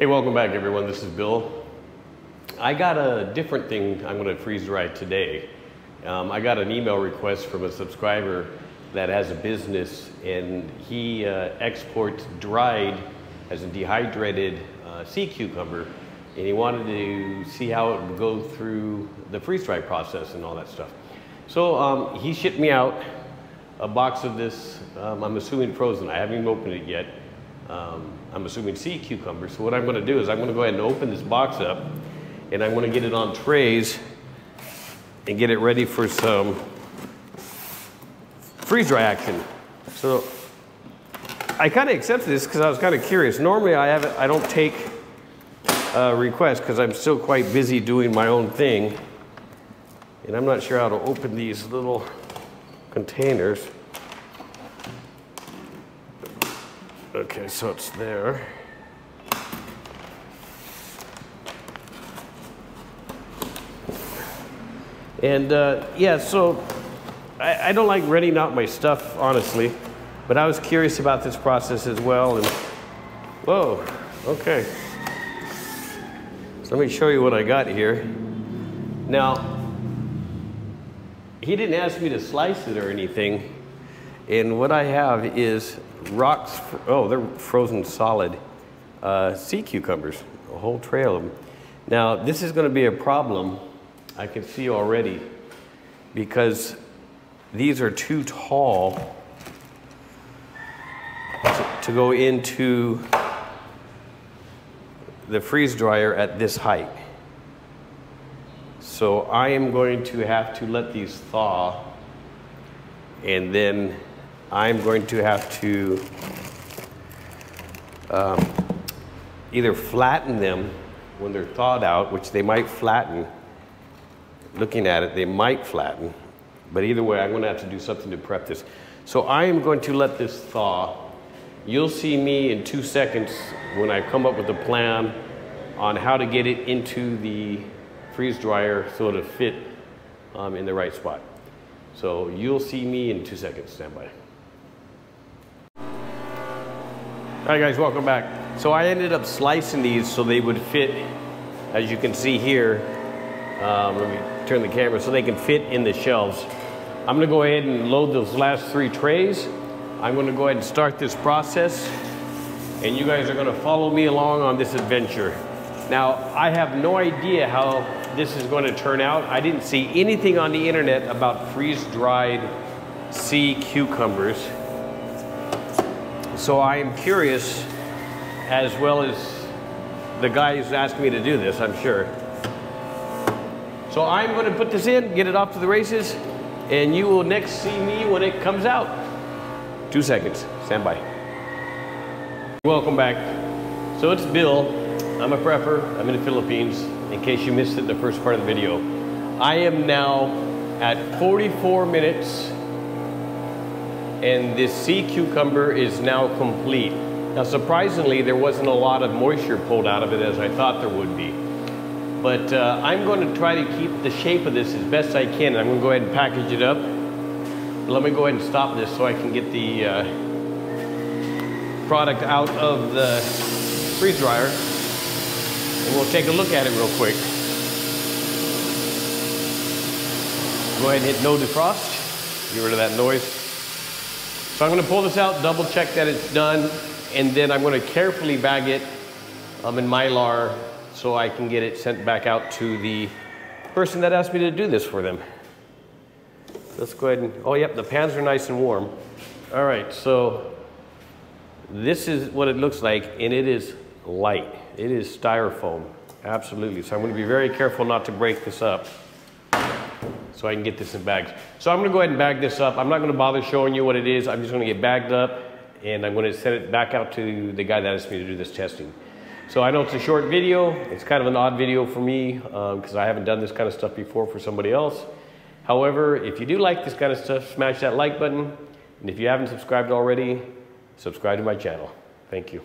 Hey, welcome back everyone, this is Bill. I got a different thing I'm gonna freeze dry today. I got an email request from a subscriber that has a business, and he exports dried, as in dehydrated, sea cucumber, and he wanted to see how it would go through the freeze dry process and all that stuff. So he shipped me out a box of this, I'm assuming frozen, I haven't even opened it yet. I'm assuming sea cucumber. So what I'm gonna do is I'm gonna go ahead and open this box up, and I'm gonna get it on trays and get it ready for some freeze dry action. So I kinda accepted this because I was kinda curious. Normally I don't take requests because I'm still quite busy doing my own thing. And I'm not sure how to open these little containers. Okay, so it's there. And yeah, so I don't like renting out my stuff, honestly, but I was curious about this process as well. And whoa, okay. So let me show you what I got here. Now, he didn't ask me to slice it or anything. And what I have is rocks, oh, they're frozen solid sea cucumbers, a whole trail of them. Now, this is gonna be a problem, I can see already, because these are too tall to go into the freeze dryer at this height. So I am going to have to let these thaw, and then I'm going to have to either flatten them when they're thawed out, which they might flatten. Looking at it, they might flatten. But either way, I'm gonna have to do something to prep this. So I am going to let this thaw. You'll see me in 2 seconds when I come up with a plan on how to get it into the freeze dryer so it'll fit in the right spot. So you'll see me in 2 seconds, stand by. All right guys, welcome back. So I ended up slicing these so they would fit, as you can see here, let me turn the camera, so they can fit in the shelves. I'm gonna go ahead and load those last 3 trays. I'm gonna go ahead and start this process, and you guys are gonna follow me along on this adventure. Now, I have no idea how this is gonna turn out. I didn't see anything on the internet about freeze-dried sea cucumbers. So I am curious, as well as the guy who's asked me to do this, I'm sure. So I'm gonna put this in, get it off to the races, and you will next see me when it comes out. 2 seconds, stand by. Welcome back. So it's Bill, I'm a prepper, I'm in the Philippines, in case you missed it in the first part of the video. I am now at 44 minutes and this sea cucumber is now complete. Now, surprisingly, there wasn't a lot of moisture pulled out of it as I thought there would be. But I'm gonna try to keep the shape of this as best I can. I'm gonna go ahead and package it up. Let me go ahead and stop this so I can get the product out of the freeze dryer. And we'll take a look at it real quick. Go ahead and hit no defrost. Get rid of that noise. So I'm gonna pull this out, double check that it's done, and then I'm gonna carefully bag it in Mylar so I can get it sent back out to the person that asked me to do this for them. Let's go ahead and, oh yep, the pans are nice and warm. All right, so this is what it looks like, and it is light. It is styrofoam, absolutely. So I'm gonna be very careful not to break this up, so I can get this in bags. So I'm gonna go ahead and bag this up. I'm not gonna bother showing you what it is. I'm just gonna get bagged up, and I'm gonna send it back out to the guy that asked me to do this testing. So I know it's a short video. It's kind of an odd video for me because I haven't done this kind of stuff before for somebody else. However, if you do like this kind of stuff, smash that like button. And if you haven't subscribed already, subscribe to my channel. Thank you.